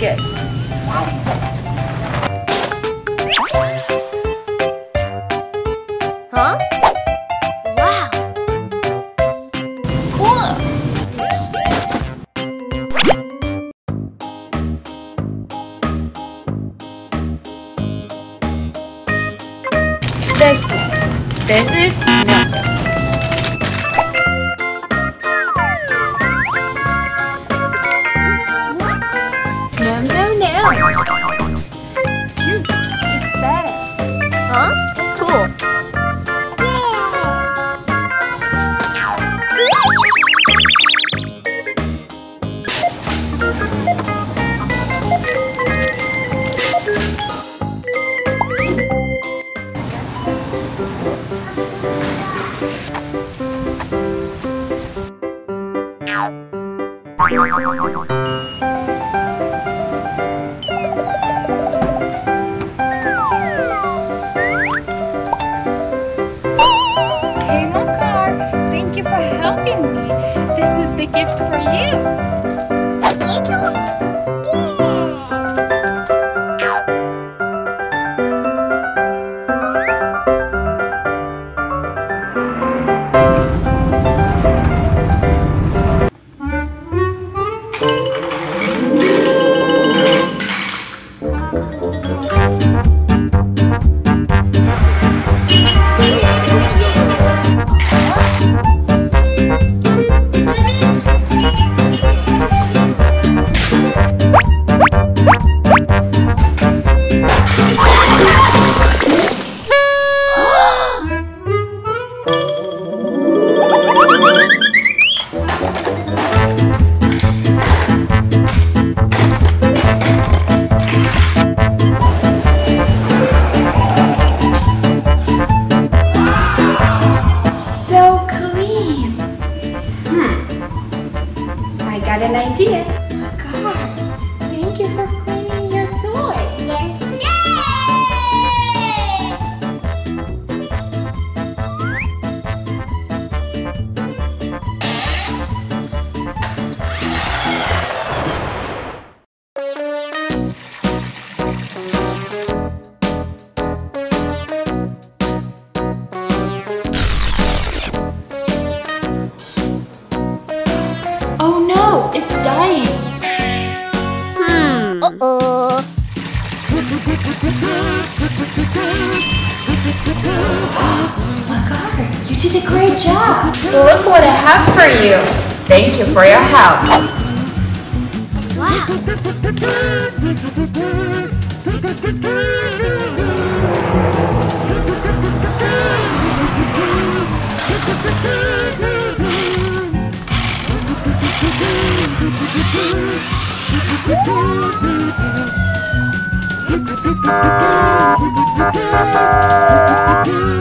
맛있게. 어? 와우. 우와. 됐어. 됐을 수 있네요. Look what I have for you. Thank you for your help. Wow.